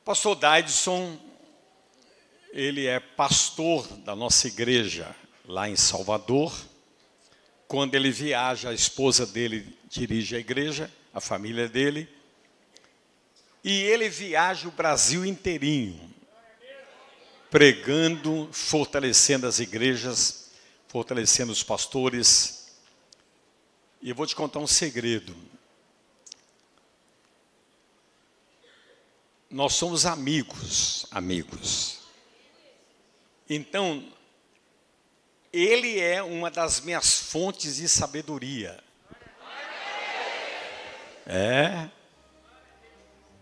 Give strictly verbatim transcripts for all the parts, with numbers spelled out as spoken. O pastor Daidson, ele é pastor da nossa igreja lá em Salvador. Quando ele viaja, a esposa dele dirige a igreja, a família dele. E ele viaja o Brasil inteirinho, pregando, fortalecendo as igrejas, fortalecendo os pastores. E eu vou te contar um segredo. Nós somos amigos, amigos. Então, ele é uma das minhas fontes de sabedoria. É...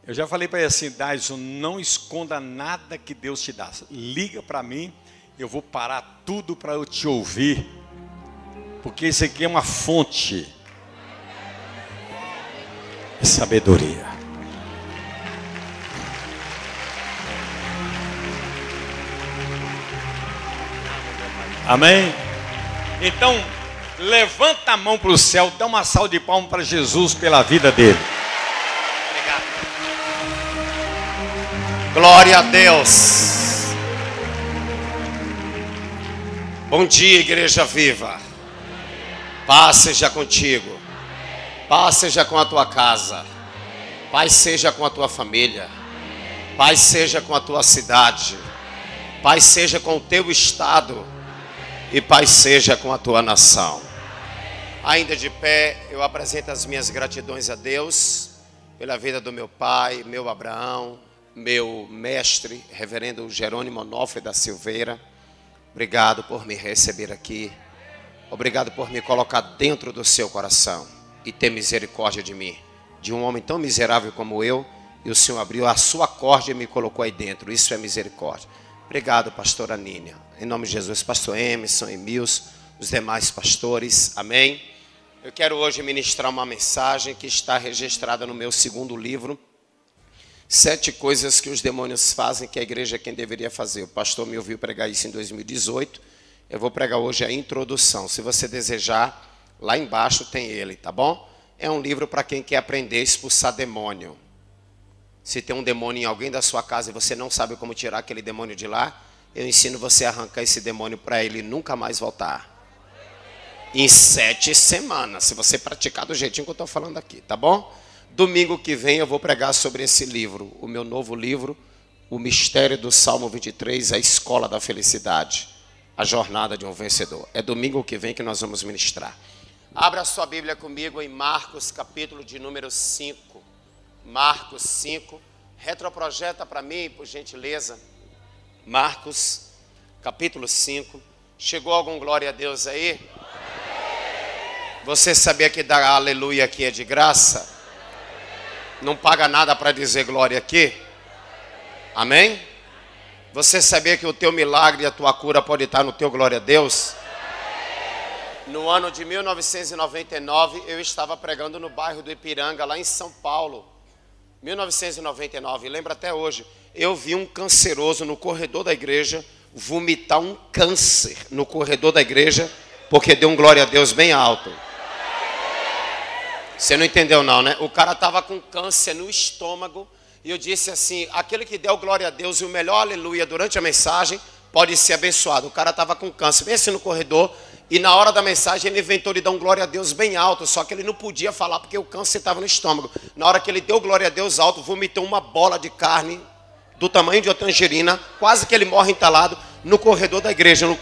Eu já falei para ele assim, Daidson, não esconda nada que Deus te dá. Liga para mim, eu vou parar tudo para eu te ouvir. Porque isso aqui é uma fonte de sabedoria. Amém? Então, levanta a mão para o céu, dá uma salva de palmas para Jesus pela vida dele. Glória a Deus. Bom dia, igreja viva. Paz seja contigo. Paz seja com a tua casa. Paz seja com a tua família. Paz seja com a tua cidade. Paz seja com o teu estado. E paz seja com a tua nação. Ainda de pé, eu apresento as minhas gratidões a Deus pela vida do meu pai, meu Abraão, meu mestre, reverendo Jerônimo Onofre da Silveira. Obrigado por me receber aqui. Obrigado por me colocar dentro do seu coração e ter misericórdia de mim, de um homem tão miserável como eu. E o Senhor abriu a sua corda e me colocou aí dentro. Isso é misericórdia. Obrigado, pastora Aninha. Em nome de Jesus, pastor Emerson, Emils, os demais pastores. Amém. Eu quero hoje ministrar uma mensagem que está registrada no meu segundo livro, Sete coisas que os demônios fazem, que a igreja é quem deveria fazer. O pastor me ouviu pregar isso em dois mil e dezoito. Eu vou pregar hoje a introdução. Se você desejar, lá embaixo tem ele, tá bom? É um livro para quem quer aprender a expulsar demônio. Se tem um demônio em alguém da sua casa e você não sabe como tirar aquele demônio de lá, eu ensino você a arrancar esse demônio para ele nunca mais voltar. Em sete semanas, se você praticar do jeitinho que eu estou falando aqui, tá bom? Domingo que vem eu vou pregar sobre esse livro, o meu novo livro, O Mistério do Salmo vinte e três, a Escola da Felicidade, a Jornada de um Vencedor. É domingo que vem que nós vamos ministrar. Abra sua Bíblia comigo em Marcos, capítulo de número cinco. Marcos cinco. Retroprojeta para mim, por gentileza. Marcos, capítulo cinco. Chegou algum glória a Deus aí? Você sabia que dar aleluia aqui é de graça? Não paga nada para dizer glória aqui? Amém? Você sabia que o teu milagre e a tua cura pode estar no teu glória a Deus? No ano de mil novecentos e noventa e nove, eu estava pregando no bairro do Ipiranga, lá em São Paulo. mil novecentos e noventa e nove, lembra até hoje. Eu vi um canceroso no corredor da igreja vomitar um câncer no corredor da igreja, porque deu um glória a Deus bem alto. Você não entendeu não, né? O cara estava com câncer no estômago e eu disse assim, aquele que der o glória a Deus e o melhor aleluia durante a mensagem pode ser abençoado. O cara estava com câncer, bem assim no corredor, e na hora da mensagem ele inventou de dar um glória a Deus bem alto, só que ele não podia falar porque o câncer estava no estômago. Na hora que ele deu glória a Deus alto, vomitou uma bola de carne do tamanho de uma tangerina, quase que ele morre entalado no corredor da igreja. No...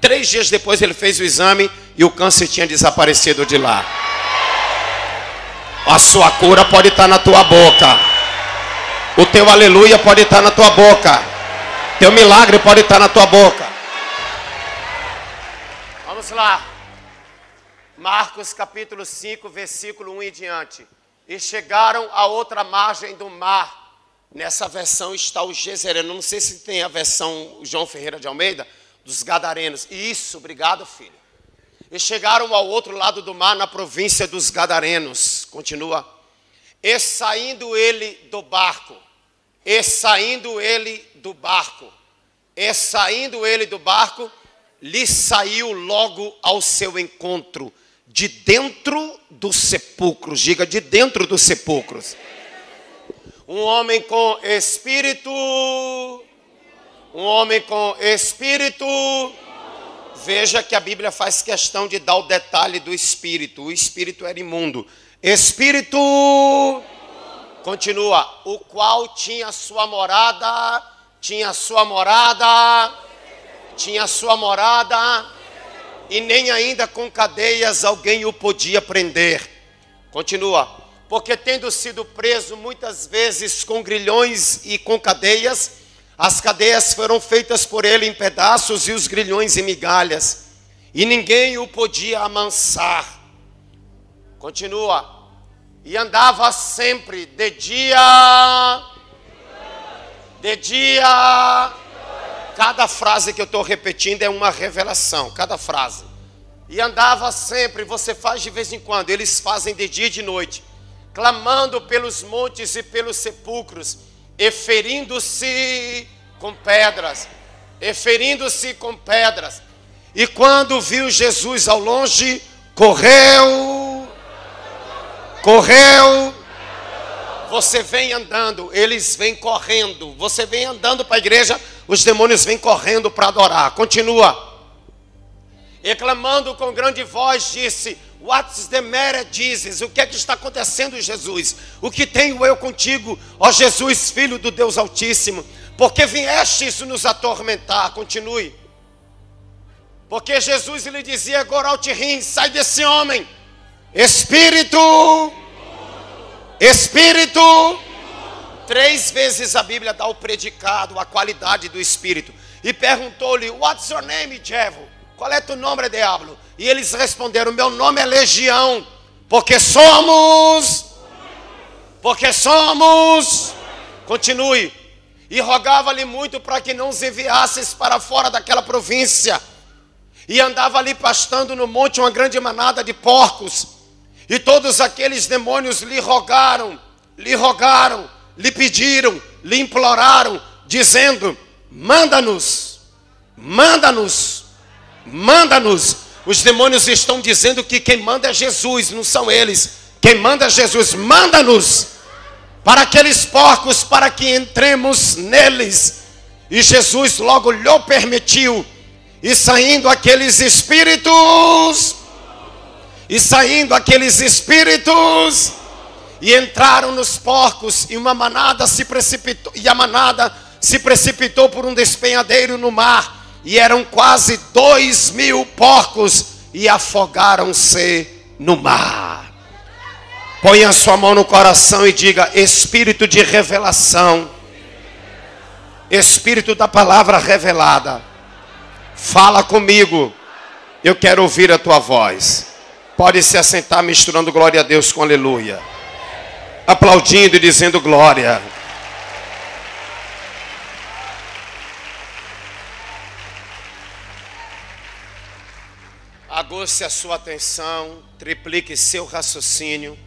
Três dias depois ele fez o exame e o câncer tinha desaparecido de lá. A sua cura pode estar na tua boca. O teu aleluia pode estar na tua boca. Teu milagre pode estar na tua boca. Vamos lá. Marcos capítulo cinco, versículo um e diante. E chegaram à outra margem do mar. Nessa versão está o Gezereno. Não sei se tem a versão João Ferreira de Almeida, dos Gadarenos. Isso, obrigado, filho. E chegaram ao outro lado do mar, na província dos Gadarenos. Continua. E saindo ele do barco. E saindo ele do barco. E saindo ele do barco, lhe saiu logo ao seu encontro. De dentro dos sepulcros. Diga, de dentro dos sepulcros. Um homem com espírito, um homem com espírito. Veja que a Bíblia faz questão de dar o detalhe do espírito. O espírito era imundo. Espírito, continua, o qual tinha sua morada, tinha sua morada, tinha sua morada, e nem ainda com cadeias alguém o podia prender. Continua. Porque tendo sido preso muitas vezes com grilhões e com cadeias, as cadeias foram feitas por ele em pedaços e os grilhões em migalhas, e ninguém o podia amansar. Continua. E andava sempre de dia, de dia. Cada frase que eu estou repetindo é uma revelação, cada frase. E andava sempre, você faz de vez em quando, eles fazem de dia e de noite, clamando pelos montes e pelos sepulcros, e ferindo-se com pedras, e ferindo-se com pedras. E quando viu Jesus ao longe, correu, correu. Você vem andando, eles vêm correndo. Você vem andando para a igreja, os demônios vêm correndo para adorar. Continua. E clamando com grande voz, disse: What's the matter, Jesus? O que é que está acontecendo, Jesus? O que tenho eu contigo, ó Jesus, filho do Deus Altíssimo? Porque viestes nos atormentar? Continue. Porque Jesus lhe dizia: Goraltirim, sai desse homem. Espírito, Espírito. Três vezes a Bíblia dá o predicado, a qualidade do Espírito. E perguntou-lhe: What's your name, devil? Qual é teu nome, diabo? E eles responderam: meu nome é Legião, porque somos, porque somos. Continue. E rogava-lhe muito para que não os enviasses para fora daquela província. E andava ali pastando no monte uma grande manada de porcos. E todos aqueles demônios lhe rogaram, lhe rogaram, lhe pediram, lhe imploraram, dizendo: manda-nos, manda-nos, manda-nos. Os demônios estão dizendo que quem manda é Jesus, não são eles. Quem manda é Jesus. Manda-nos para aqueles porcos, para que entremos neles. E Jesus logo lhe permitiu. E saindo aqueles espíritos, e saindo aqueles espíritos, e entraram nos porcos, e uma manada se precipitou, e a manada se precipitou por um despenhadeiro no mar. E eram quase dois mil porcos, e afogaram-se no mar. Põe a sua mão no coração e diga: espírito de revelação, espírito da palavra revelada, fala comigo, eu quero ouvir a tua voz. Pode se assentar misturando glória a Deus com aleluia, aplaudindo e dizendo glória. Aguce a sua atenção, triplique seu raciocínio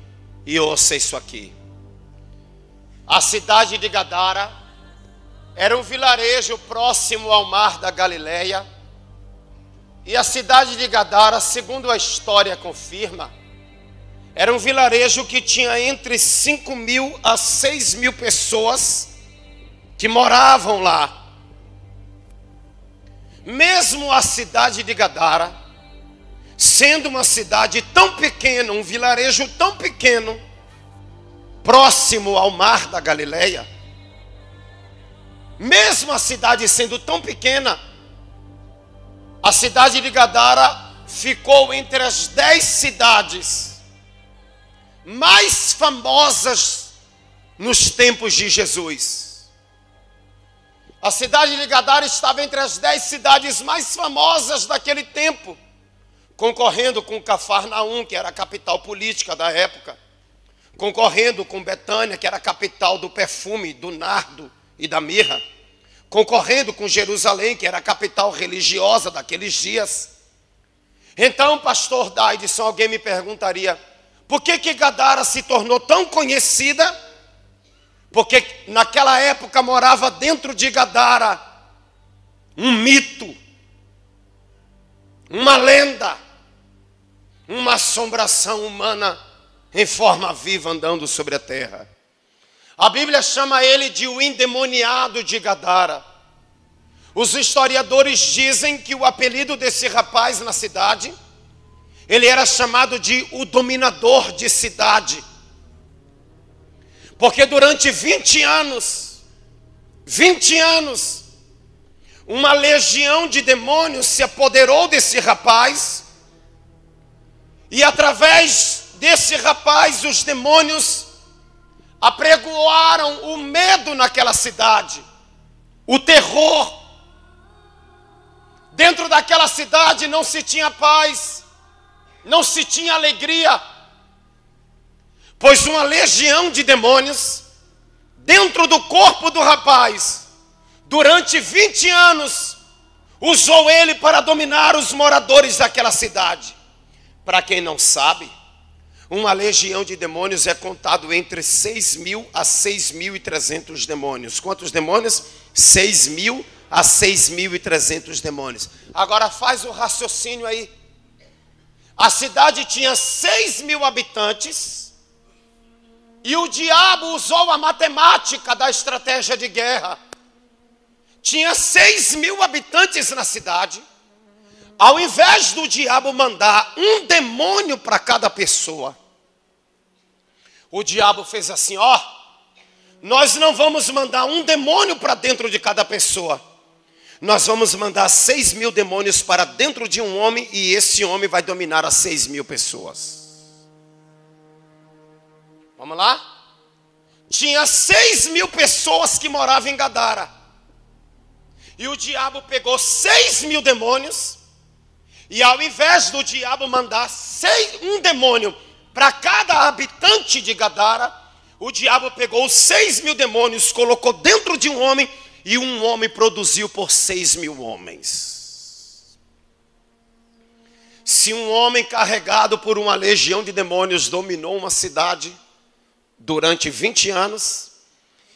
e ouça isso aqui. A cidade de Gadara era um vilarejo próximo ao mar da Galileia. E a cidade de Gadara, segundo a história confirma, era um vilarejo que tinha entre cinco mil a seis mil pessoas que moravam lá. Mesmo a cidade de Gadara sendo uma cidade tão pequena, um vilarejo tão pequeno, próximo ao mar da Galileia, mesmo a cidade sendo tão pequena, a cidade de Gadara ficou entre as dez cidades mais famosas nos tempos de Jesus. A cidade de Gadara estava entre as dez cidades mais famosas daquele tempo, concorrendo com Cafarnaum, que era a capital política da época, concorrendo com Betânia, que era a capital do perfume, do nardo e da mirra, concorrendo com Jerusalém, que era a capital religiosa daqueles dias. Então, pastor Daidson, alguém me perguntaria: por que que Gadara se tornou tão conhecida? Porque naquela época morava dentro de Gadara um mito, uma lenda, uma assombração humana em forma viva andando sobre a terra. A Bíblia chama ele de o endemoniado de Gadara. Os historiadores dizem que o apelido desse rapaz na cidade, ele era chamado de o dominador de cidade. Porque durante vinte anos, vinte anos, uma legião de demônios se apoderou desse rapaz. E através desse rapaz, os demônios apregoaram o medo naquela cidade, o terror. Dentro daquela cidade não se tinha paz, não se tinha alegria, pois uma legião de demônios, dentro do corpo do rapaz, durante vinte anos, usou ele para dominar os moradores daquela cidade. Para quem não sabe, uma legião de demônios é contado entre seis mil a seis mil e trezentos demônios. Quantos demônios? seis mil a seis mil e trezentos demônios. Agora faz o raciocínio aí. A cidade tinha seis mil habitantes e o diabo usou a matemática da estratégia de guerra. Tinha seis mil habitantes na cidade. Ao invés do diabo mandar um demônio para cada pessoa, o diabo fez assim, ó, nós não vamos mandar um demônio para dentro de cada pessoa. Nós vamos mandar seis mil demônios para dentro de um homem e esse homem vai dominar as seis mil pessoas. Vamos lá? Tinha seis mil pessoas que moravam em Gadara. E o diabo pegou seis mil demônios. E ao invés do diabo mandar seis, um demônio para cada habitante de Gadara, o diabo pegou seis mil demônios, colocou dentro de um homem, e um homem produziu por seis mil homens. Se um homem carregado por uma legião de demônios dominou uma cidade durante vinte anos,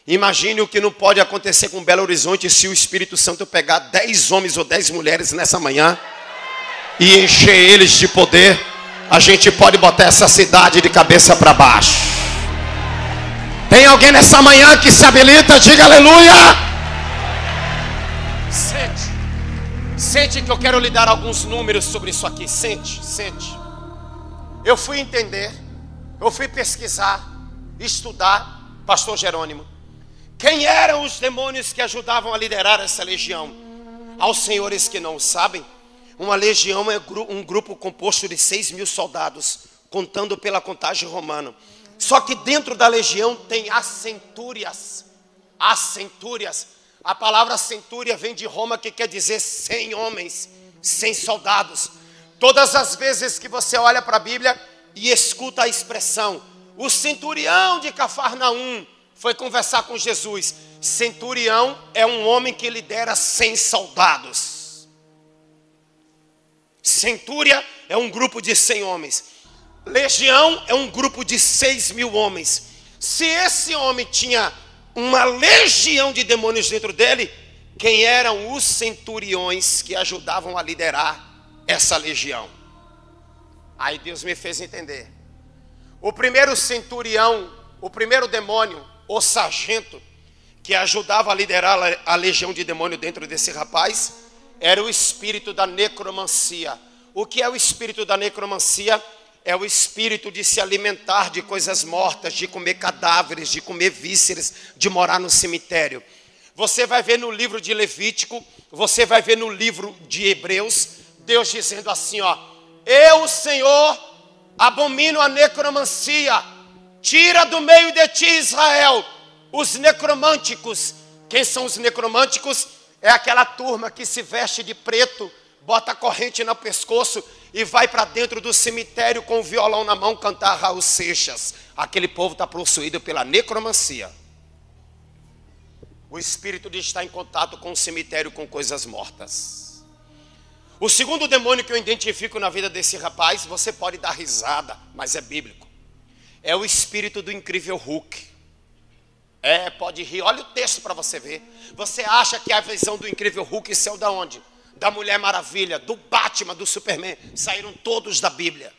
imagine o que não pode acontecer com Belo Horizonte se o Espírito Santo pegar dez homens ou dez mulheres nessa manhã e encher eles de poder. A gente pode botar essa cidade de cabeça para baixo. Tem alguém nessa manhã que se habilita? Diga aleluia. Sente, sente que eu quero lhe dar alguns números sobre isso aqui. Sente, sente. Eu fui entender, eu fui pesquisar, estudar, pastor Jerônimo, quem eram os demônios que ajudavam a liderar essa legião. Aos senhores que não sabem, uma legião é um grupo composto de seis mil soldados, contando pela contagem romana. Só que dentro da legião tem as centúrias. As centúrias. A palavra centúria vem de Roma, que quer dizer cem homens, cem soldados. Todas as vezes que você olha para a Bíblia e escuta a expressão, o centurião de Cafarnaum foi conversar com Jesus. Centurião é um homem que lidera cem soldados. Centúria é um grupo de cem homens. Legião é um grupo de seis mil homens. Se esse homem tinha uma legião de demônios dentro dele, quem eram os centuriões que ajudavam a liderar essa legião? Aí Deus me fez entender. O primeiro centurião, o primeiro demônio, o sargento, que ajudava a liderar a legião de demônio dentro desse rapaz, era o espírito da necromancia. O que é o espírito da necromancia? É o espírito de se alimentar de coisas mortas, de comer cadáveres, de comer vísceras, de morar no cemitério. Você vai ver no livro de Levítico, você vai ver no livro de Hebreus, Deus dizendo assim, ó, eu, Senhor, abomino a necromancia. Tira do meio de ti, Israel, os necromânticos. Quem são os necromânticos? É aquela turma que se veste de preto, bota a corrente no pescoço e vai para dentro do cemitério com o violão na mão cantar Raul Seixas. Aquele povo está possuído pela necromancia. O espírito de estar em contato com o cemitério, com coisas mortas. O segundo demônio que eu identifico na vida desse rapaz, você pode dar risada, mas é bíblico, é o espírito do Incrível Hulk. É, pode rir, olha o texto para você ver. Você acha que a visão do Incrível Hulk saiu da onde? Da Mulher Maravilha, do Batman, do Superman. Saíram todos da Bíblia.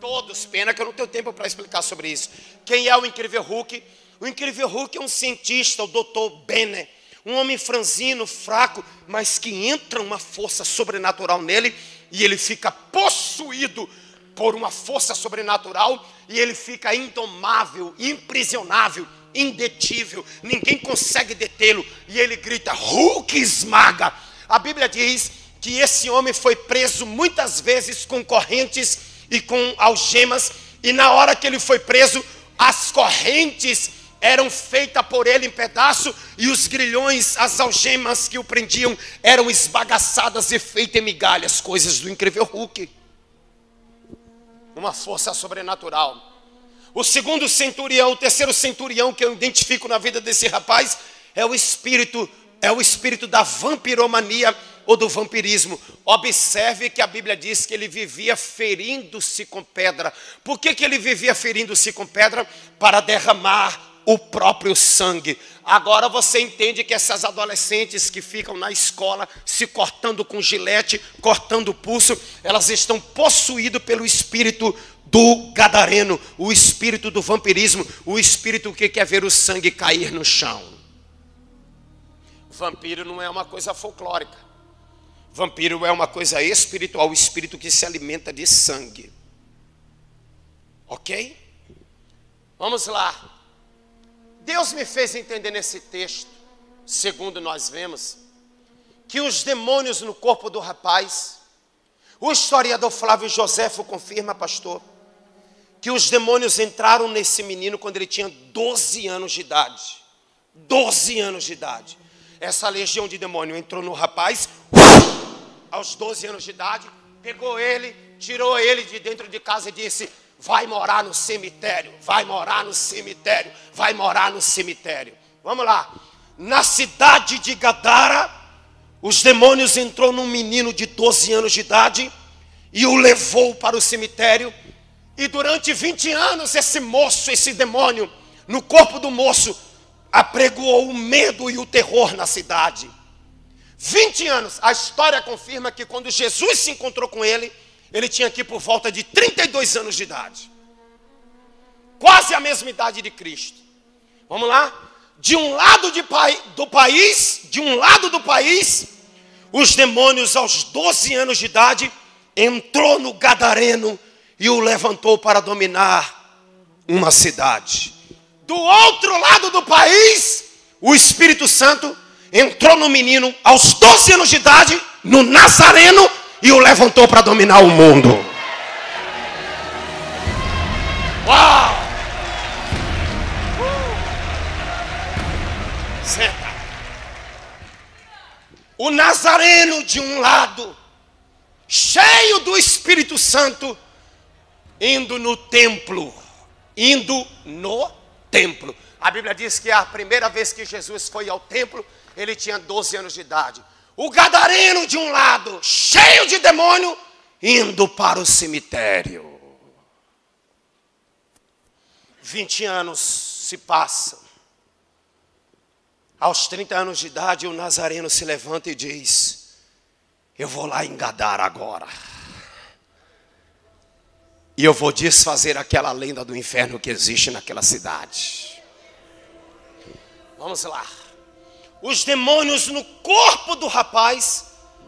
Todos, pena que eu não tenho tempo para explicar sobre isso. Quem é o Incrível Hulk? O incrível Hulk é um cientista, o doutor Banner, um homem franzino, fraco, mas que entra uma força sobrenatural nele e ele fica possuído por uma força sobrenatural e ele fica indomável, imprisionável, indetível. Ninguém consegue detê-lo e ele grita, Hulk esmaga. A Bíblia diz que esse homem foi preso muitas vezes com correntes e com algemas e na hora que ele foi preso, as correntes eram feitas por ele em pedaço e os grilhões, as algemas que o prendiam eram esbagaçadas e feitas em migalhas, coisas do incrível Hulk. Uma força sobrenatural. O segundo centurião, o terceiro centurião que eu identifico na vida desse rapaz é o espírito, é o espírito da vampiromania ou do vampirismo. Observe que a Bíblia diz que ele vivia ferindo-se com pedra. Por que que ele vivia ferindo-se com pedra? Para derramar o próprio sangue. Agora você entende que essas adolescentes que ficam na escola se cortando com gilete, cortando o pulso, elas estão possuídas pelo espírito do gadareno, o espírito do vampirismo, o espírito que quer ver o sangue cair no chão. Vampiro não é uma coisa folclórica. Vampiro é uma coisa espiritual, o espírito que se alimenta de sangue. Ok? Vamos lá. Deus me fez entender nesse texto, segundo nós vemos, que os demônios no corpo do rapaz, o historiador Flávio Josefo confirma, pastor, que os demônios entraram nesse menino quando ele tinha doze anos de idade. doze anos de idade. Essa legião de demônio entrou no rapaz, aos doze anos de idade, pegou ele, tirou ele de dentro de casa e disse... Vai morar no cemitério, vai morar no cemitério, vai morar no cemitério. Vamos lá. Na cidade de Gadara, os demônios entrou num menino de doze anos de idade e o levou para o cemitério. E durante vinte anos, esse moço, esse demônio, no corpo do moço, apregoou o medo e o terror na cidade. vinte anos. A história confirma que quando Jesus se encontrou com ele, ele tinha aqui por volta de trinta e dois anos de idade. Quase a mesma idade de Cristo. Vamos lá? De um lado de pai, do país, de um lado do país, os demônios aos doze anos de idade, entrou no Gadareno e o levantou para dominar uma cidade. Do outro lado do país, o Espírito Santo entrou no menino aos doze anos de idade, no Nazareno, e o levantou para dominar o mundo. Uau! Uh! Senta. O Nazareno de um lado, cheio do Espírito Santo, indo no templo, indo no templo. A Bíblia diz que a primeira vez que Jesus foi ao templo, ele tinha doze anos de idade. O gadareno de um lado, cheio de demônio, indo para o cemitério. Vinte anos se passam. Aos trinta anos de idade, o Nazareno se levanta e diz, eu vou lá em Gadara agora. E eu vou desfazer aquela lenda do inferno que existe naquela cidade. Vamos lá. Os demônios no corpo do rapaz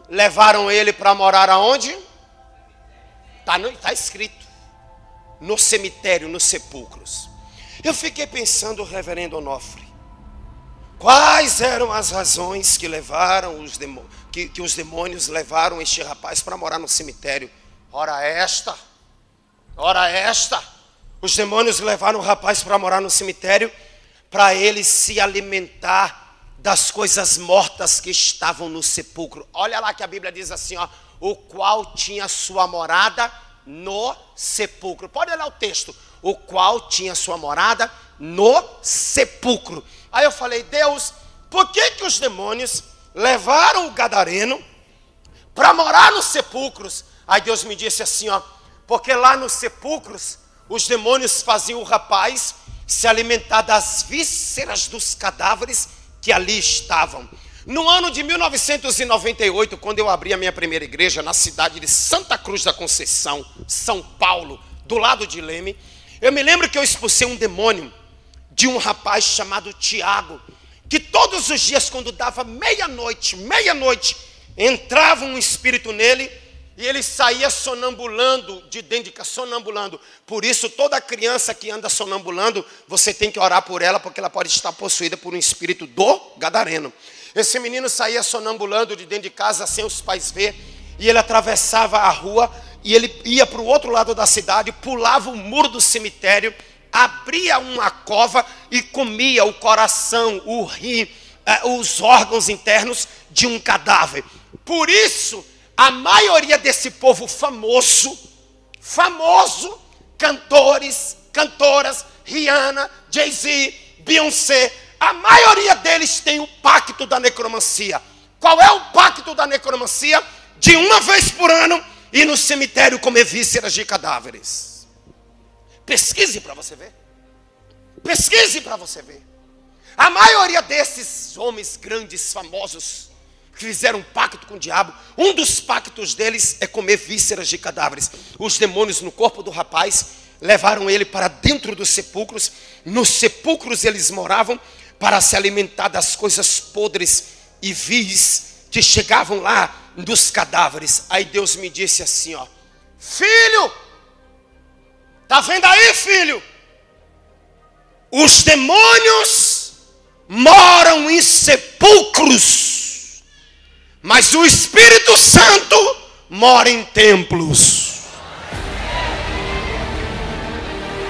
levaram ele para morar aonde? Está tá escrito. No cemitério, nos sepulcros. Eu fiquei pensando, reverendo Onofre, quais eram as razões que levaram os demônios, que, que os demônios levaram este rapaz para morar no cemitério? Ora esta, ora esta. Os demônios levaram o rapaz para morar no cemitério para ele se alimentar das coisas mortas que estavam no sepulcro. Olha lá que a Bíblia diz assim, ó, o qual tinha sua morada no sepulcro. Pode olhar o texto. O qual tinha sua morada no sepulcro. Aí eu falei, Deus, por que que os demônios levaram o gadareno para morar nos sepulcros? Aí Deus me disse assim, ó, porque lá nos sepulcros, os demônios faziam o rapaz se alimentar das vísceras dos cadáveres que ali estavam. No ano de mil novecentos e noventa e oito, quando eu abri a minha primeira igreja na cidade de Santa Cruz da Conceição, São Paulo, do lado de Leme, eu me lembro que eu expulsei um demônio de um rapaz chamado Tiago, que todos os dias, quando dava meia-noite, meia-noite, entrava um espírito nele e ele saía sonambulando de dentro de sonambulando. Por isso, toda criança que anda sonambulando, você tem que orar por ela, porque ela pode estar possuída por um espírito do gadareno. Esse menino saía sonambulando de dentro de casa, sem os pais ver, e ele atravessava a rua, e ele ia para o outro lado da cidade, pulava o muro do cemitério, abria uma cova e comia o coração, o rim, os órgãos internos de um cadáver. Por isso, a maioria desse povo famoso, famoso, cantores, cantoras, Rihanna, Jay-Z, Beyoncé, a maioria deles tem o pacto da necromancia. Qual é o pacto da necromancia? De uma vez por ano, ir no cemitério comer vísceras de cadáveres. Pesquise para você ver. Pesquise para você ver. A maioria desses homens grandes, famosos, que fizeram um pacto com o diabo, um dos pactos deles é comer vísceras de cadáveres. Os demônios no corpo do rapaz levaram ele para dentro dos sepulcros. Nos sepulcros eles moravam para se alimentar das coisas podres e vis que chegavam lá dos cadáveres. Aí Deus me disse assim, ó: filho, tá vendo aí, filho? Os demônios moram em sepulcros, mas o Espírito Santo mora em templos.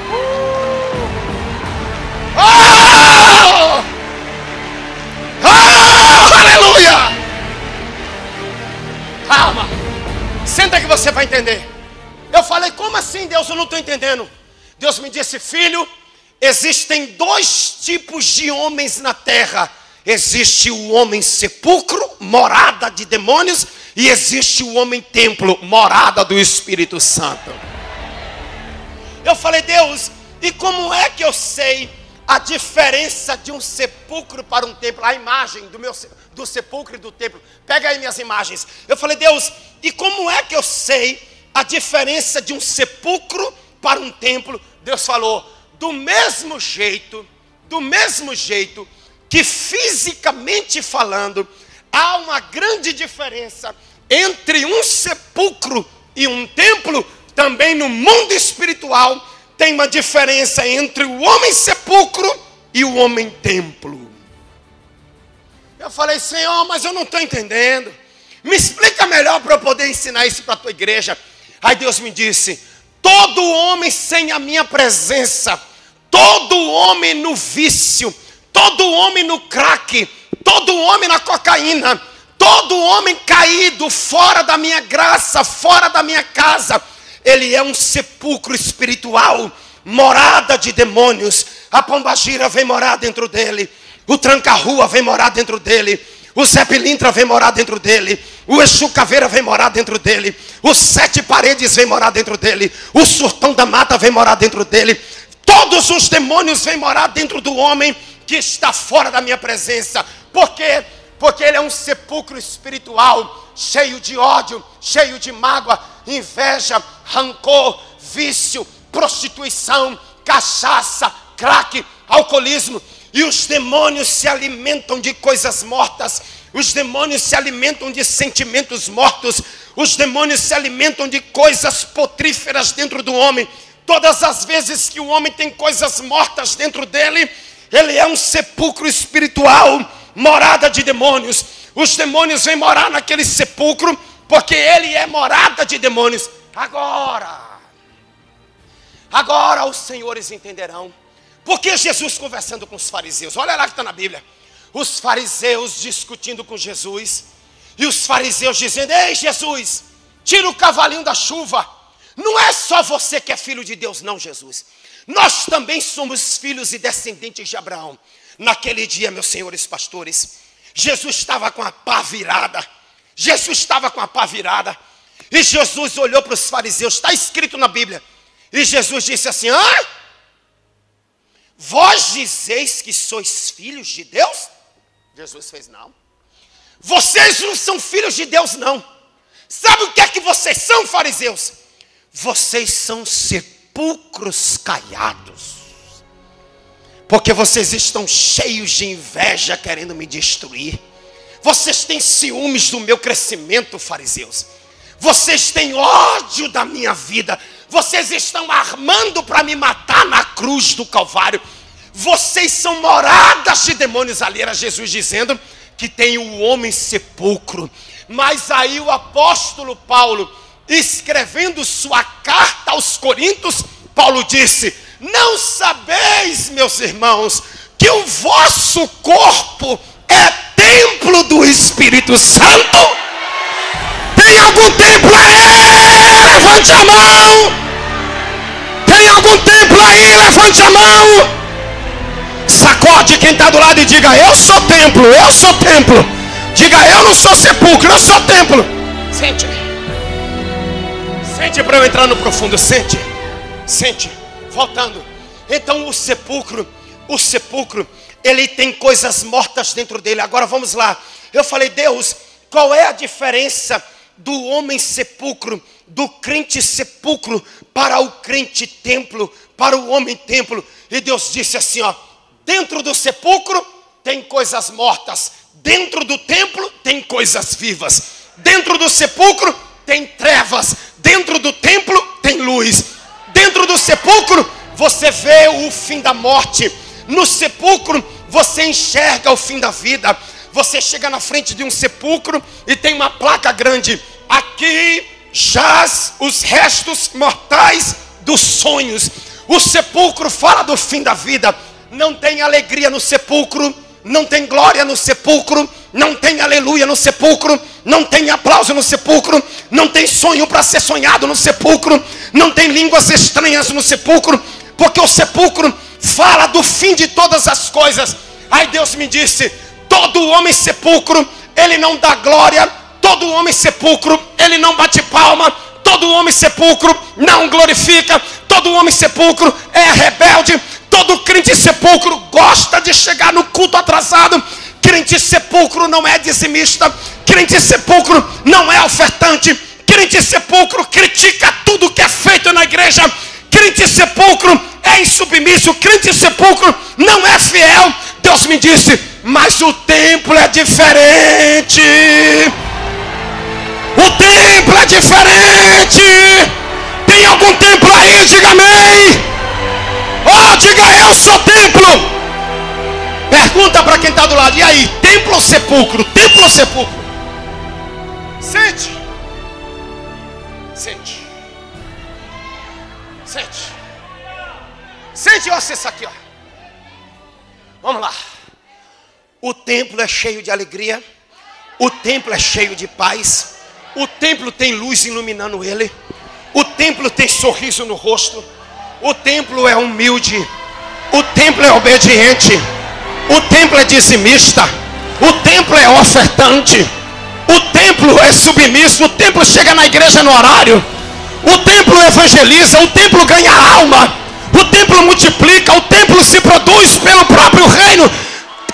Oh! Oh! Aleluia! Calma, senta que você vai entender. Eu falei, como assim, Deus? Eu não estou entendendo. Deus me disse, filho, existem dois tipos de homens na terra. Existe o homem sepulcro, morada de demônios, e existe o homem templo, morada do Espírito Santo. Eu falei, Deus, e como é que eu sei a diferença de um sepulcro para um templo? A imagem do, meu, do sepulcro e do templo. Pega aí minhas imagens. Eu falei, Deus, e como é que eu sei a diferença de um sepulcro para um templo? Deus falou, do mesmo jeito, do mesmo jeito que fisicamente falando, há uma grande diferença entre um sepulcro e um templo, também no mundo espiritual tem uma diferença entre o homem sepulcro e o homem templo. Eu falei, Senhor, mas eu não estou entendendo. Me explica melhor para eu poder ensinar isso para a tua igreja. Aí Deus me disse, todo homem sem a minha presença, todo homem no vício, todo homem no crack, todo homem na cocaína, todo homem caído, fora da minha graça, fora da minha casa, ele é um sepulcro espiritual, morada de demônios. A Pombagira vem morar dentro dele. O Tranca Rua vem morar dentro dele. O Zé Pilintra vem morar dentro dele. O Exu Caveira vem morar dentro dele. Os Sete Paredes vem morar dentro dele. O Surtão da Mata vem morar dentro dele. Todos os demônios vêm morar dentro do homem que está fora da minha presença. Por quê? Porque ele é um sepulcro espiritual, cheio de ódio, cheio de mágoa, inveja, rancor, vício, prostituição, cachaça, crack, alcoolismo. E os demônios se alimentam de coisas mortas. Os demônios se alimentam de sentimentos mortos. Os demônios se alimentam de coisas potríferas dentro do homem. Todas as vezes que o homem tem coisas mortas dentro dele, ele é um sepulcro espiritual, morada de demônios. Os demônios vêm morar naquele sepulcro, porque ele é morada de demônios. Agora, agora os senhores entenderão porque Jesus conversando com os fariseus. Olha lá que está na Bíblia. Os fariseus discutindo com Jesus. E os fariseus dizendo, ei Jesus, tira o cavalinho da chuva. Não é só você que é filho de Deus, não, Jesus. Nós também somos filhos e descendentes de Abraão. Naquele dia, meus senhores pastores, Jesus estava com a pá virada. Jesus estava com a pá virada. E Jesus olhou para os fariseus. Está escrito na Bíblia. E Jesus disse assim, ah, vós dizeis que sois filhos de Deus? Jesus fez, não. Vocês não são filhos de Deus, não. Sabe o que é que vocês são, fariseus? Vocês são sepulcros caiados. Porque vocês estão cheios de inveja querendo me destruir. Vocês têm ciúmes do meu crescimento, fariseus. Vocês têm ódio da minha vida. Vocês estão armando para me matar na cruz do Calvário. Vocês são moradas de demônios. Ali era Jesus dizendo que tem o homem sepulcro. Mas aí o apóstolo Paulo, escrevendo sua carta aos Coríntios, Paulo disse: não sabeis, meus irmãos, que o vosso corpo é templo do Espírito Santo? Tem algum templo aí? Levante a mão! Tem algum templo aí? Levante a mão! Sacode quem está do lado e diga: eu sou templo, eu sou templo. Diga: eu não sou sepulcro, eu sou templo. Sente, sente para eu entrar no profundo, sente, sente. Voltando, então o sepulcro, o sepulcro, ele tem coisas mortas dentro dele. Agora vamos lá. Eu falei: Deus, qual é a diferença do homem sepulcro, do crente sepulcro, para o crente templo, para o homem templo? E Deus disse assim, ó: dentro do sepulcro tem coisas mortas, dentro do templo tem coisas vivas. Dentro do sepulcro tem trevas, dentro do templo tem luz. Dentro do sepulcro você vê o fim da morte. No sepulcro você enxerga o fim da vida. Você chega na frente de um sepulcro e tem uma placa grande: aqui jaz os restos mortais dos sonhos. O sepulcro fala do fim da vida. Não tem alegria no sepulcro, não tem glória no sepulcro, não tem aleluia no sepulcro, não tem aplauso no sepulcro, não tem sonho para ser sonhado no sepulcro, não tem línguas estranhas no sepulcro, porque o sepulcro fala do fim de todas as coisas. Aí Deus me disse: todo homem sepulcro, ele não dá glória. Todo homem sepulcro, ele não bate palma. Todo homem sepulcro não glorifica. Todo homem sepulcro é rebelde. Todo crente sepulcro gosta de chegar no culto atrasado. Crente sepulcro não é dizimista. Crente sepulcro não é ofertante. Crente sepulcro critica tudo que é feito na igreja. Crente sepulcro é insubmisso. Crente sepulcro não é fiel. Deus me disse: mas o templo é diferente. O templo é diferente. Tem algum templo aí? Diga amém. Oh, diga: eu sou templo. Pergunta para quem está do lado: e aí, templo ou sepulcro? Templo ou sepulcro? Sente. Sente. Sente. Sente, olha isso aqui, ó. Vamos lá. O templo é cheio de alegria. O templo é cheio de paz. O templo tem luz iluminando ele. O templo tem sorriso no rosto. O templo é humilde. O templo é obediente. O templo é dizimista. O templo é ofertante. O templo é submisso. O templo chega na igreja no horário. O templo evangeliza. O templo ganha alma. O templo multiplica. O templo se produz pelo próprio reino.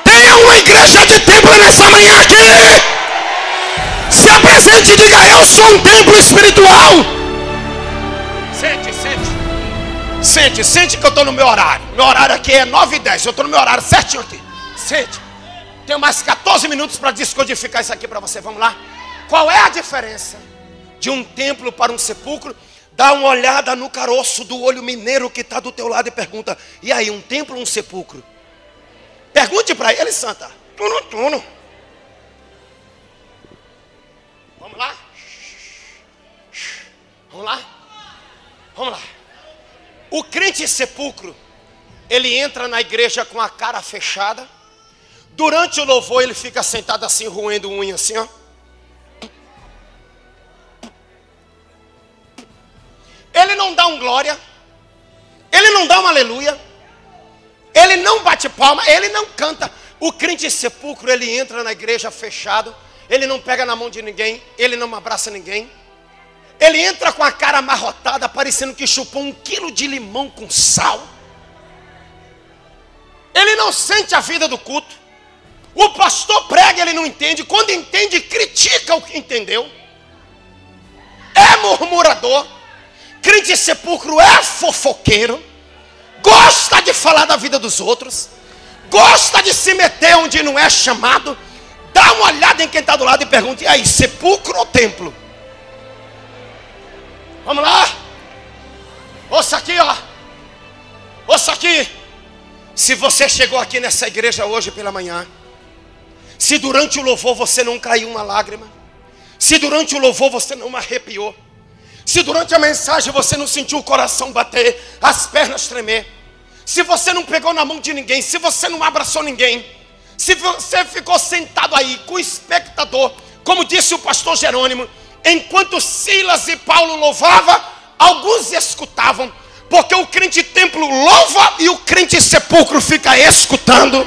Tenha uma igreja de templo nessa manhã aqui. Se apresente e diga: eu sou um templo espiritual. Sente, sente. Sente, sente que eu estou no meu horário. Meu horário aqui é nove e dez. Eu estou no meu horário certinho aqui. Sente. Tenho mais quatorze minutos para descodificar isso aqui para você. Vamos lá. Qual é a diferença de um templo para um sepulcro? Dá uma olhada no caroço do olho mineiro que está do teu lado e pergunta: e aí, um templo ou um sepulcro? Pergunte para ele, santa. Tuno, tuno. Vamos lá? Vamos lá? Vamos lá. O crente sepulcro, ele entra na igreja com a cara fechada. Durante o louvor ele fica sentado assim, roendo unha assim, ó. Ele não dá um glória. Ele não dá um aleluia. Ele não bate palma, ele não canta. O crente sepulcro, ele entra na igreja fechado. Ele não pega na mão de ninguém, ele não abraça ninguém. Ele entra com a cara amarrotada, parecendo que chupou um quilo de limão com sal. Ele não sente a vida do culto. O pastor prega, ele não entende. Quando entende, critica o que entendeu. É murmurador. Crente sepulcro é fofoqueiro. gosta de falar da vida dos outros, gosta de se meter onde não é chamado. Dá uma olhada em quem está do lado e pergunta: e aí, sepulcro ou templo? Vamos lá. Ouça aqui, ó. Ouça aqui. Se você chegou aqui nessa igreja hoje pela manhã, se durante o louvor você não caiu uma lágrima, se durante o louvor você não arrepiou, se durante a mensagem você não sentiu o coração bater, as pernas tremer, se você não pegou na mão de ninguém, se você não abraçou ninguém, se você ficou sentado aí com o espectador, como disse o pastor Jerônimo, enquanto Silas e Paulo louvavam, alguns escutavam, porque o crente templo louva e o crente sepulcro fica escutando.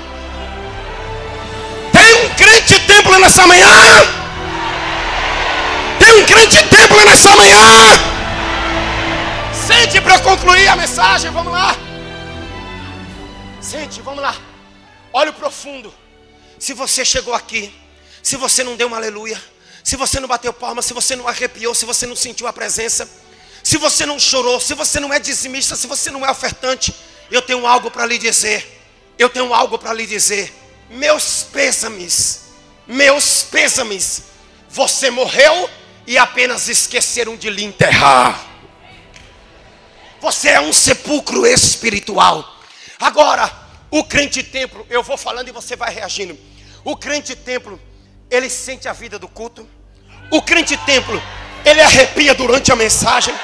Tem um crente templo nessa manhã? Tem um crente templo nessa manhã? Sente para eu concluir a mensagem, vamos lá. Sente, vamos lá. Olha o profundo. Se você chegou aqui, se você não deu uma aleluia, se você não bateu palma, se você não arrepiou, se você não sentiu a presença, se você não chorou, se você não é dizimista, se você não é ofertante, eu tenho algo para lhe dizer. Eu tenho algo para lhe dizer. Meus pêsames, meus pêsames. Você morreu e apenas esqueceram de lhe enterrar. Você é um sepulcro espiritual. Agora, o crente templo, eu vou falando e você vai reagindo. O crente templo, ele sente a vida do culto. O crente templo, ele arrepia durante a mensagem.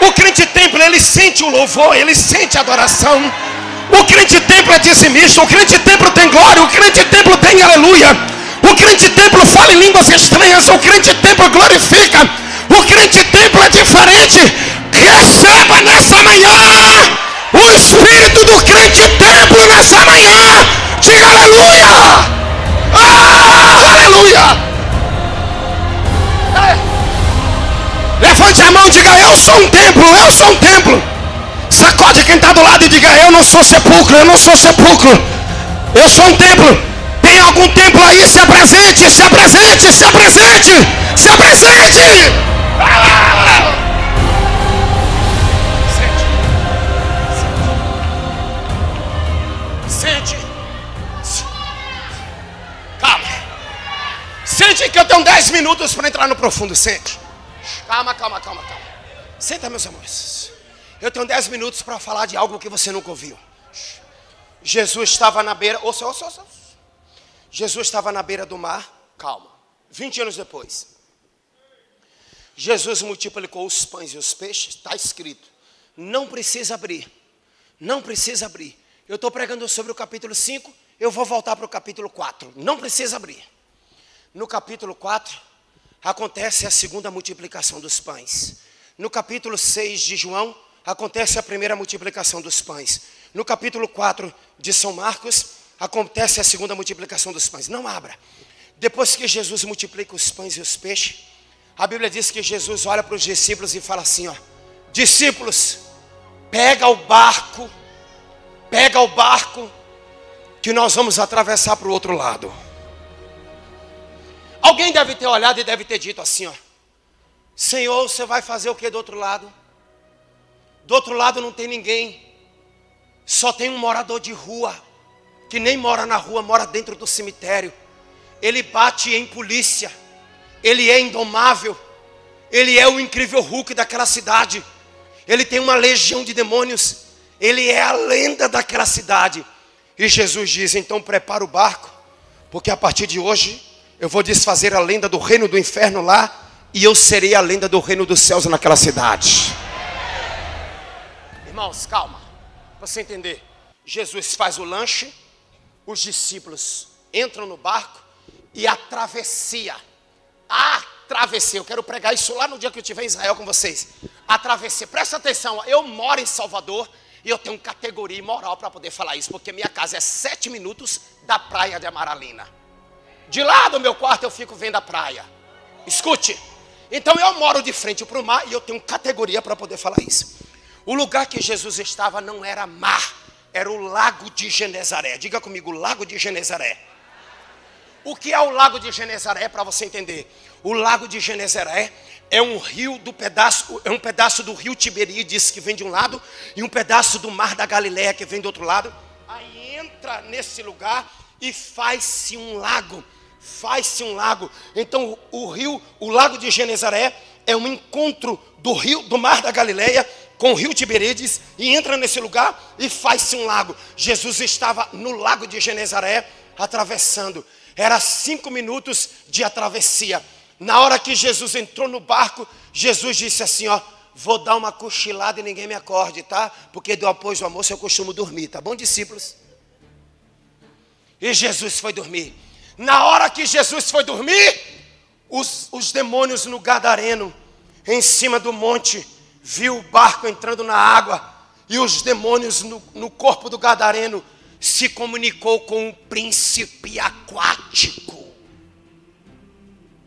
O crente templo, ele sente o louvor, ele sente a adoração. O crente templo é dizimista. O crente templo tem glória. O crente templo tem aleluia. O crente templo fala em línguas estranhas. O crente templo glorifica. O crente templo é diferente. Receba nessa manhã o espírito do crente templo nessa manhã. Diga aleluia. Ah, aleluia. É. Levante a mão e diga: eu sou um templo, eu sou um templo. Sacode quem está do lado e diga: eu não sou sepulcro, eu não sou sepulcro. Eu sou um templo. Tem algum templo aí? Se apresente, se apresente, se apresente, se apresente. Ah! Sente. Calma. Sente que eu tenho dez minutos para entrar no profundo. Sente. Calma, calma, calma, calma. Senta, meus amores. Eu tenho dez minutos para falar de algo que você nunca ouviu. Jesus estava na beira... Ouça, ouça, ouça. Jesus estava na beira do mar. Calma. vinte anos depois. Jesus multiplicou os pães e os peixes. Está escrito. Não precisa abrir. Não precisa abrir. Eu estou pregando sobre o capítulo cinco, eu vou voltar para o capítulo quatro. Não precisa abrir. No capítulo quatro, acontece a segunda multiplicação dos pães. No capítulo seis de João, acontece a primeira multiplicação dos pães. No capítulo quatro de São Marcos, acontece a segunda multiplicação dos pães. Não abra. Depois que Jesus multiplica os pães e os peixes, a Bíblia diz que Jesus olha para os discípulos e fala assim, ó: discípulos, pega o barco... Pega o barco que nós vamos atravessar para o outro lado. Alguém deve ter olhado e deve ter dito assim, ó: Senhor, você vai fazer o que do outro lado? Do outro lado não tem ninguém. Só tem um morador de rua, que nem mora na rua, mora dentro do cemitério. Ele bate em polícia. Ele é indomável. Ele é o incrível Hulk daquela cidade. Ele tem uma legião de demônios. Ele é a lenda daquela cidade. E Jesus diz: então prepara o barco, porque a partir de hoje eu vou desfazer a lenda do reino do inferno lá, e eu serei a lenda do reino dos céus naquela cidade. Irmãos, calma. Para você entender, Jesus faz o lanche, os discípulos entram no barco e a travessia. A travessia, eu quero pregar isso lá no dia que eu estiver em Israel com vocês. A travessia, presta atenção, eu moro em Salvador. E eu tenho categoria e moral para poder falar isso, porque minha casa é sete minutos da praia de Amaralina. De lá do meu quarto eu fico vendo a praia. Escute. Então eu moro de frente para o mar e eu tenho categoria para poder falar isso. O lugar que Jesus estava não era mar, era o lago de Genesaré. Diga comigo, lago de Genesaré. O que é o lago de Genesaré, para você entender? O lago de Genesaré é um rio do pedaço, é um pedaço do rio Tiberíades que vem de um lado e um pedaço do mar da Galileia que vem do outro lado. Aí entra nesse lugar e faz-se um lago, faz-se um lago. Então o rio, o lago de Genesaré é um encontro do rio, do mar da Galileia com o rio Tiberíades, e entra nesse lugar e faz-se um lago. Jesus estava no lago de Genesaré atravessando. Era cinco minutos de travessia. Na hora que Jesus entrou no barco, Jesus disse assim, ó, vou dar uma cochilada e ninguém me acorde, tá? Porque depois do almoço eu costumo dormir, tá bom, discípulos? E Jesus foi dormir. Na hora que Jesus foi dormir, os, os demônios no Gadareno, em cima do monte, viu o barco entrando na água, e os demônios no, no corpo do Gadareno se comunicou com um príncipe aquático.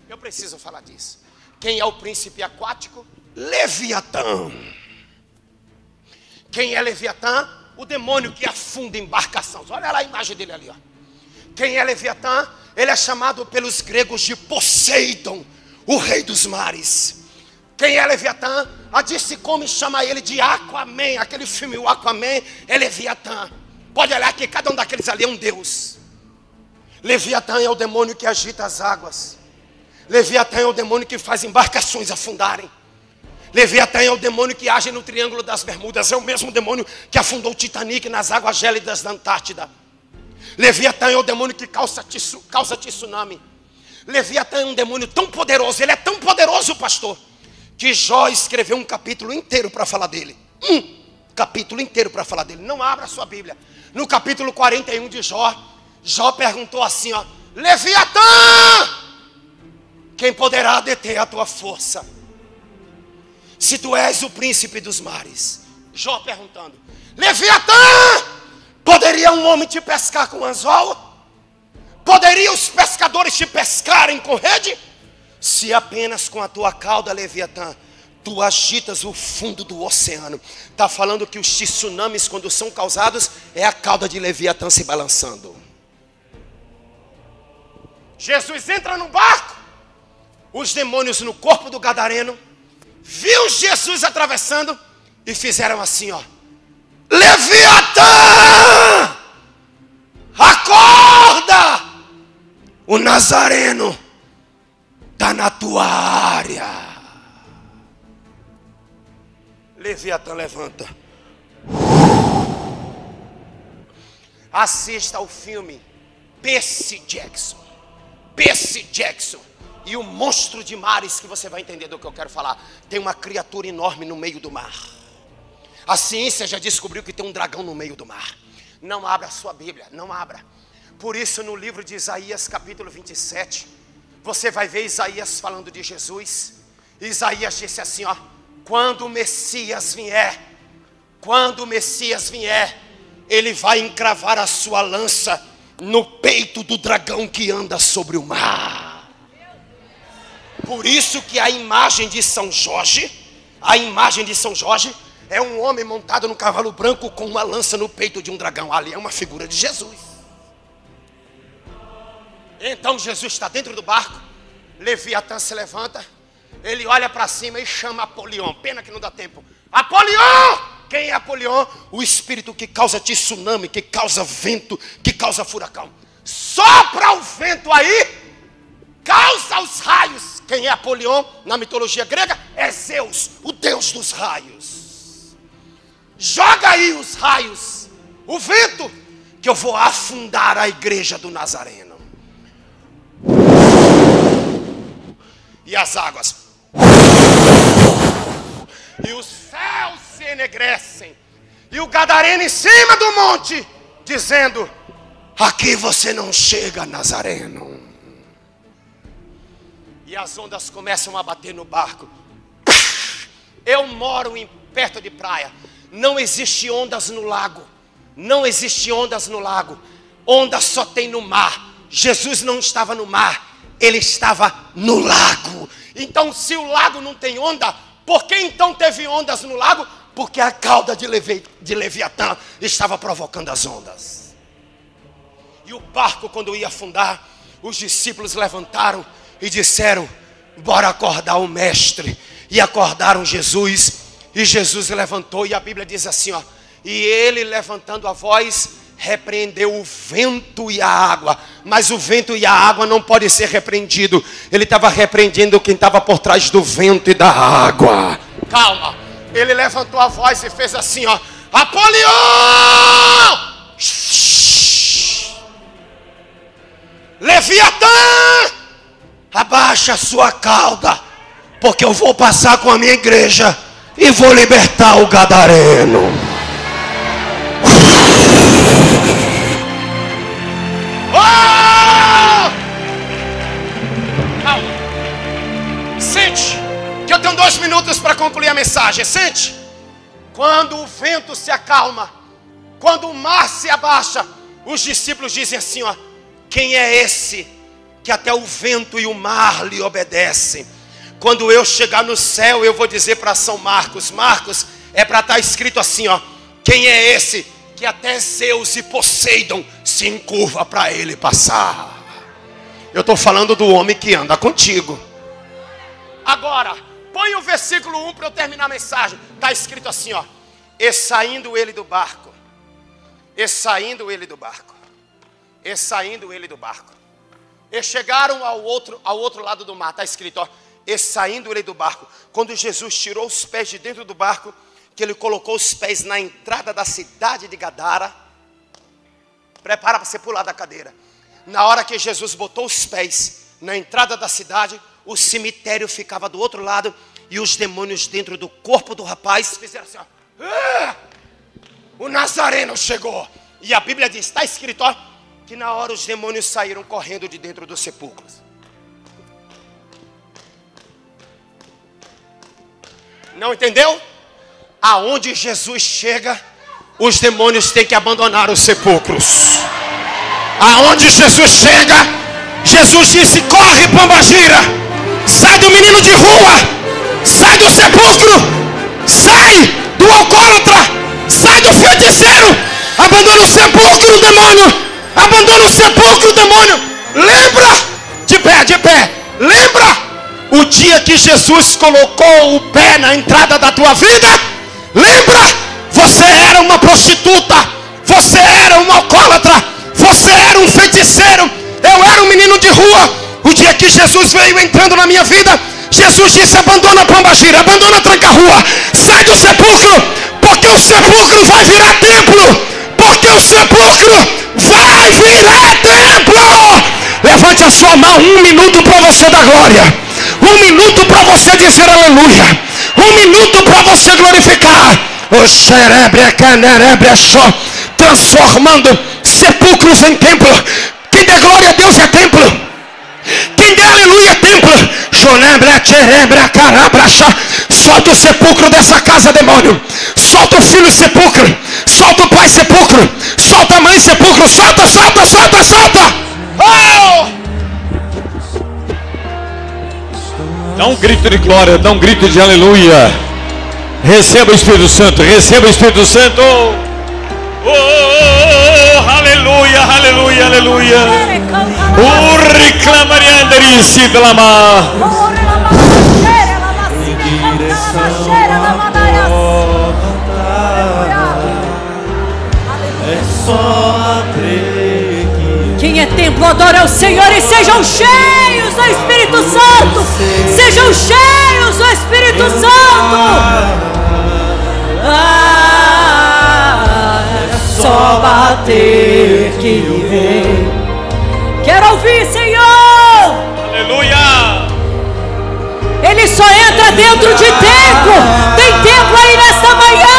Eu preciso falar disso. Quem é o príncipe aquático? Leviatã. Quem é Leviatã? O demônio que afunda embarcações. Olha lá a imagem dele ali, ó. Quem é Leviatã? Ele é chamado pelos gregos de Poseidon, o rei dos mares. Quem é Leviatã? A Discome chama ele de Aquaman. Aquele filme, o Aquaman, é Leviatã. Pode olhar que cada um daqueles ali é um deus. Leviatã é o demônio que agita as águas. Leviatã é o demônio que faz embarcações afundarem. Leviatã é o demônio que age no Triângulo das Bermudas. É o mesmo demônio que afundou o Titanic nas águas gélidas da Antártida. Leviatã é o demônio que causa, causa tsunami. Leviatã é um demônio tão poderoso, ele é tão poderoso, pastor, que Jó escreveu um capítulo inteiro para falar dele. Um capítulo inteiro para falar dele. Não abra a sua Bíblia. No capítulo quarenta e um de Jó, Jó perguntou assim, ó, Leviatã! Quem poderá deter a tua força? Se tu és o príncipe dos mares. Jó perguntando, Leviatã, poderia um homem te pescar com anzol? Poderia os pescadores te pescarem com rede? Se apenas com a tua cauda, Leviatã, tu agitas o fundo do oceano. Está falando que os tsunamis, quando são causados, é a cauda de Leviatã se balançando. Jesus entra no barco. Os demônios no corpo do Gadareno viu Jesus atravessando e fizeram assim, ó, Leviatã, acorda, o Nazareno está na tua área. Leviatã levanta. Assista ao filme Percy Jackson. Percy Jackson e o monstro de mares, que você vai entender do que eu quero falar. Tem uma criatura enorme no meio do mar. A ciência já descobriu que tem um dragão no meio do mar. Não abra a sua Bíblia, não abra. Por isso, no livro de Isaías, capítulo vinte e sete, você vai ver Isaías falando de Jesus. Isaías disse assim, ó, quando o Messias vier, quando o Messias vier, ele vai encravar a sua lança no peito do dragão que anda sobre o mar. Por isso que a imagem de São Jorge, a imagem de São Jorge é um homem montado num cavalo branco com uma lança no peito de um dragão. Ali é uma figura de Jesus. Então Jesus está dentro do barco, Leviatã se levanta, ele olha para cima e chama Apolión. Pena que não dá tempo. Apolión! Quem é Apolión? O espírito que causa tsunami, que causa vento, que causa furacão. Sopra o vento aí, causa os raios. Quem é Apolión na mitologia grega? É Zeus, o deus dos raios. Joga aí os raios, o vento, que eu vou afundar a igreja do Nazareno. E as águas. E os céus se enegrecem. E o Gadareno em cima do monte, dizendo, aqui você não chega, Nazareno. E as ondas começam a bater no barco. Eu moro em, perto de praia. Não existe ondas no lago. Não existe ondas no lago. Ondas só tem no mar. Jesus não estava no mar. Ele estava no lago. Então, se o lago não tem onda, por que então teve ondas no lago? Porque a cauda de, Levi, de Leviatã estava provocando as ondas. E o barco, quando ia afundar, os discípulos levantaram e disseram, bora acordar o mestre. E acordaram Jesus, e Jesus levantou, e a Bíblia diz assim, ó, e ele, levantando a voz, repreendeu o vento e a água. Mas o vento e a água não podem ser repreendido. Ele estava repreendendo quem estava por trás do vento e da água. Calma. Ele levantou a voz e fez assim, ó, Apolión! Leviatã! Abaixa a sua cauda, porque eu vou passar com a minha igreja e vou libertar o Gadareno. Oh! Calma. Sente que eu tenho dois minutos para concluir a mensagem. Sente. Quando o vento se acalma, quando o mar se abaixa, os discípulos dizem assim, ó, quem é esse que até o vento e o mar lhe obedecem? Quando eu chegar no céu, eu vou dizer para São Marcos, Marcos, é para estar escrito assim, ó, quem é esse que até Zeus e Poseidon se encurva para ele passar? Eu estou falando do homem que anda contigo. Agora, põe o versículo um para eu terminar a mensagem. Está escrito assim, ó, e saindo ele do barco, e saindo ele do barco, E saindo ele do barco. E chegaram ao outro, ao outro lado do mar. Está escrito, ó. E saindo ele do barco. Quando Jesus tirou os pés de dentro do barco, que ele colocou os pés na entrada da cidade de Gadara. Prepara para você pular da cadeira. Na hora que Jesus botou os pés na entrada da cidade, o cemitério ficava do outro lado. E os demônios dentro do corpo do rapaz fizeram assim, ó. Ah! O Nazareno chegou. E a Bíblia diz, está escrito, ó, que na hora os demônios saíram correndo de dentro dos sepulcros. Não entendeu? Aonde Jesus chega, os demônios têm que abandonar os sepulcros. Aonde Jesus chega, Jesus disse, corre, Pombagira, sai do menino de rua, sai do sepulcro, sai do alcoólatra, sai do feiticeiro, abandona o sepulcro, demônio. Abandona o sepulcro, demônio. Lembra, de pé, de pé. Lembra o dia que Jesus colocou o pé na entrada da tua vida? Lembra, você era uma prostituta, você era um alcoólatra, você era um feiticeiro, eu era um menino de rua. O dia que Jesus veio entrando na minha vida, Jesus disse, abandona a Pombagira, abandona a Tranca Rua, sai do sepulcro, porque o sepulcro vai virar templo. Porque o sepulcro vai virar templo. Levante a sua mão, um minuto para você dar glória. Um minuto para você dizer aleluia. Um minuto para você glorificar. O xerebre, canerebre, xó. Transformando sepulcros em templo. Quem der glória a Deus é templo. Quem der aleluia é templo. Xonebra, xerebra, carabra, xó. Solta o sepulcro dessa casa, demônio. Solta o filho sepulcro. Solta o pai sepulcro. Solta a mãe sepulcro. Solta, solta, solta, solta. Oh! Dá um grito de glória. Dá um grito de aleluia. Receba o Espírito Santo. Receba o Espírito Santo. Oh, oh, oh, oh. Aleluia, aleluia, aleluia. O reclamariandari se clamar. Quem é templo, adora o Senhor e sejam cheios do Espírito Santo. Sejam cheios do Espírito Santo. Ah, é só bater que vem. Quero ouvir, Senhor. Aleluia. Ele só entra dentro de tempo. Tem tempo aí nesta manhã.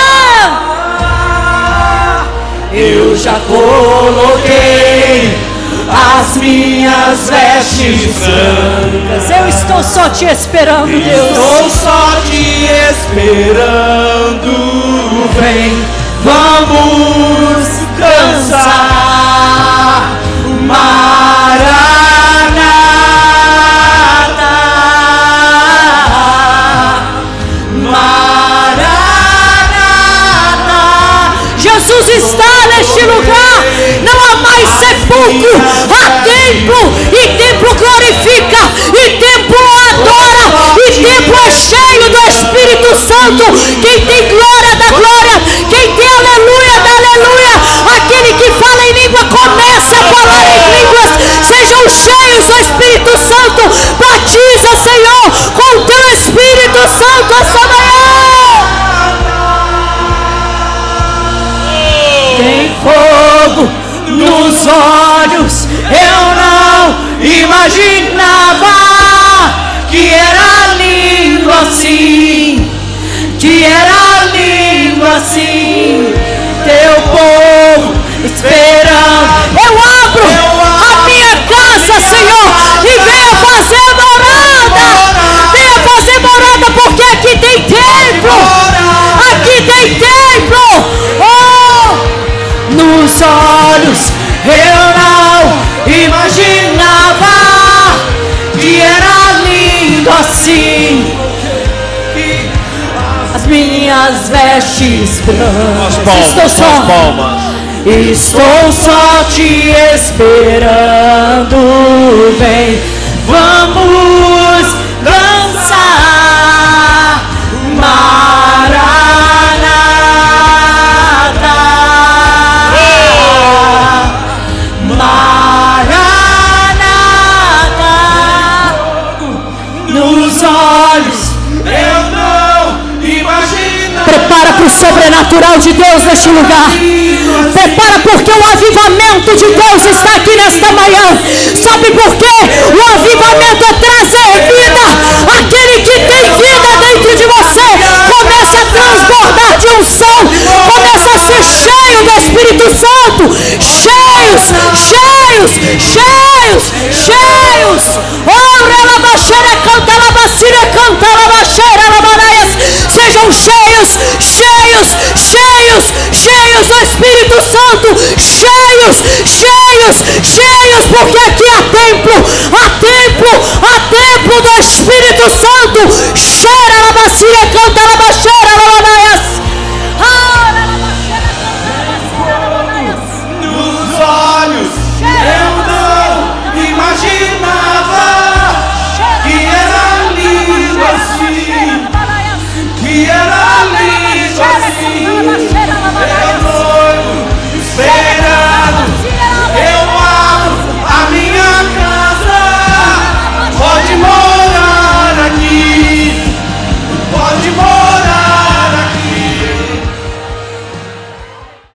Eu já coloquei as minhas vestes brancas. Eu estou só te esperando, Deus. Estou só te esperando. Vem, vamos dançar o mar. Jesus está neste lugar. Não há mais sepulcro, há templo, e templo glorifica, e templo adora. assim, que era lindo assim, teu povo esperando. Eu abro a minha casa, Senhor, e venha fazer morada, venha fazer morada, porque aqui tem templo, aqui tem templo. Oh, nos olhos eu não imaginava que era lindo assim, as minhas vestes brancas. Estou só, estou só te esperando. Vem, vamos dançar, Maranata, Maranata. Nos olhos eu não imagino. Prepara para o sobrenatural de Deus neste lugar. Prepara, porque o avivamento de Deus está aqui nesta manhã. Sabe por quê? O avivamento é trazer vida. Aquele que tem vida dentro de você começa a transbordar de unção, começa a ser cheio do Espírito Santo. Cheios, cheios, cheios, cheios. Sejam cheios, cheios, cheios, cheios do Espírito Santo, cheios, cheios, cheios, porque aqui há templo, há templo, há templo do Espírito Santo, cheios.